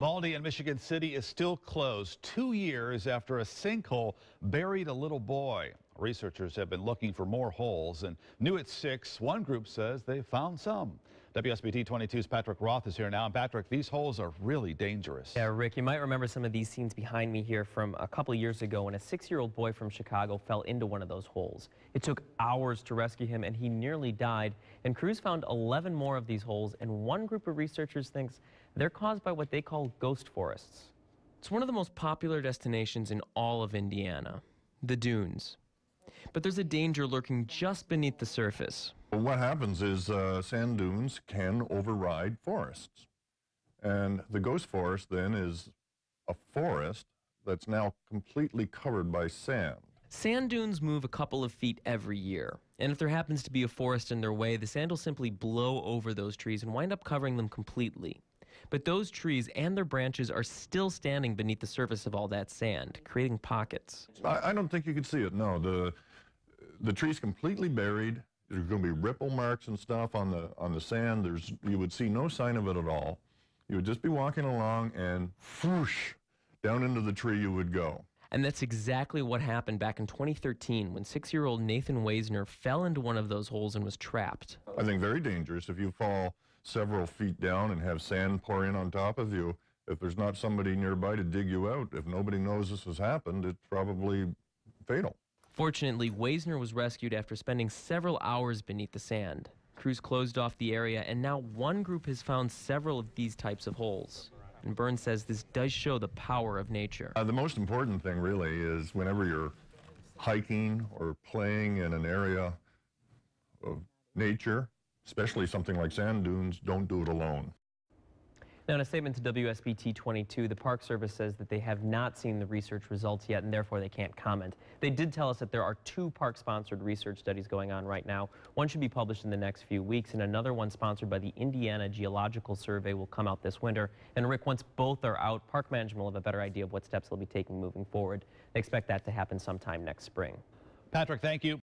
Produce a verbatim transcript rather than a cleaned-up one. Baldy in Michigan City is still closed two years after a sinkhole buried a little boy. Researchers have been looking for more holes and new at six. One group says they found some. W S B T twenty-two's Patrick Roth is here now. And Patrick, these holes are really dangerous. Yeah, Rick, you might remember some of these scenes behind me here from a couple of years ago when a six-year-old boy from Chicago fell into one of those holes. It took hours to rescue him and he nearly died. And crews found eleven more of these holes, and one group of researchers thinks they're caused by what they call ghost forests. It's one of the most popular destinations in all of Indiana, the dunes. But there's a danger lurking just beneath the surface. What happens is uh, sand dunes can override forests. And the ghost forest then is a forest that's now completely covered by sand. Sand dunes move a couple of feet every year, and if there happens to be a forest in their way, the sand will simply blow over those trees and wind up covering them completely. But those trees and their branches are still standing beneath the surface of all that sand, creating pockets. I, I don't think you could see it, no. The, the tree's completely buried. There's going to be ripple marks and stuff on the, on the sand. There's, you would see no sign of it at all. You would just be walking along and whoosh, down into the tree you would go. And that's exactly what happened back in twenty thirteen when six-year-old Nathan Wesner fell into one of those holes and was trapped. I think very dangerous if you fall several feet down and have sand pour in on top of you. If there's not somebody nearby to dig you out, if nobody knows this has happened, it's probably fatal. Fortunately, Wesner was rescued after spending several hours beneath the sand. Crews closed off the area, and now one group has found several of these types of holes. And Burns says this does show the power of nature. Uh, the most important thing really is whenever you're hiking or playing in an area of nature, especially something like sand dunes, don't do it alone. Now, in a statement to W S B T twenty-two, the Park Service says that they have not seen the research results yet, and therefore they can't comment. They did tell us that there are two park-sponsored research studies going on right now. One should be published in the next few weeks, and another one sponsored by the Indiana Geological Survey will come out this winter. And Rick, once both are out, park management will have a better idea of what steps they'll be taking moving forward. They expect that to happen sometime next spring. Patrick, thank you.